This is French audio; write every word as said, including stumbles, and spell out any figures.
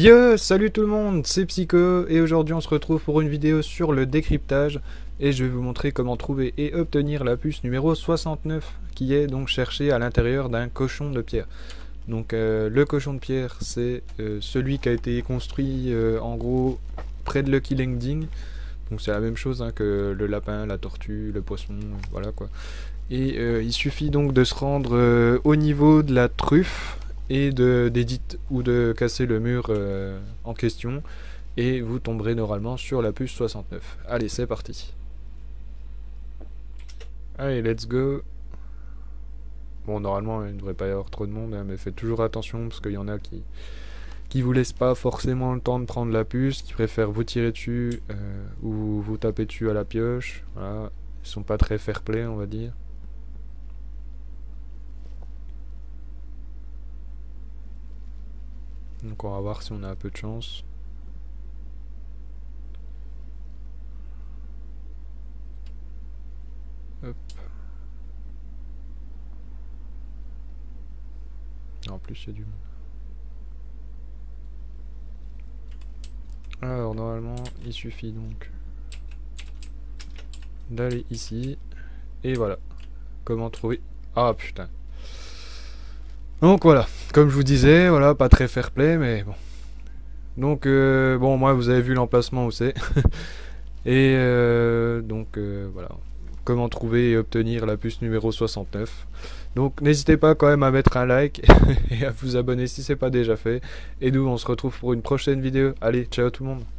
Yo, salut tout le monde, c'est Psycho et aujourd'hui on se retrouve pour une vidéo sur le décryptage et je vais vous montrer comment trouver et obtenir la puce numéro soixante-neuf qui est donc cherchée à l'intérieur d'un cochon de pierre. Donc euh, le cochon de pierre c'est euh, celui qui a été construit euh, en gros près de Lucky Landing. Donc c'est la même chose hein, que le lapin, la tortue, le poisson, voilà quoi. Et euh, il suffit donc de se rendre euh, au niveau de la truffe et d'éditer ou de casser le mur euh, en question et vous tomberez normalement sur la puce soixante-neuf. Allez, c'est parti. Allez, let's go. Bon, normalement il ne devrait pas y avoir trop de monde hein, mais faites toujours attention parce qu'il y en a qui qui vous laissent pas forcément le temps de prendre la puce, qui préfèrent vous tirer dessus euh, ou vous taper dessus à la pioche. Voilà, ils sont pas très fair play on va dire. Donc on va voir si on a un peu de chance. Hop. En plus il y a du monde. Alors normalement il suffit donc d'aller ici. Et voilà. Comment trouver... Ah putain. Donc voilà, comme je vous disais, voilà, pas très fair play, mais bon. Donc, euh, bon, moi, vous avez vu l'emplacement où c'est. Et euh, donc, euh, voilà, comment trouver et obtenir la puce numéro soixante-neuf. Donc, n'hésitez pas quand même à mettre un like et à vous abonner si c'est pas déjà fait. Et nous, on se retrouve pour une prochaine vidéo. Allez, ciao tout le monde.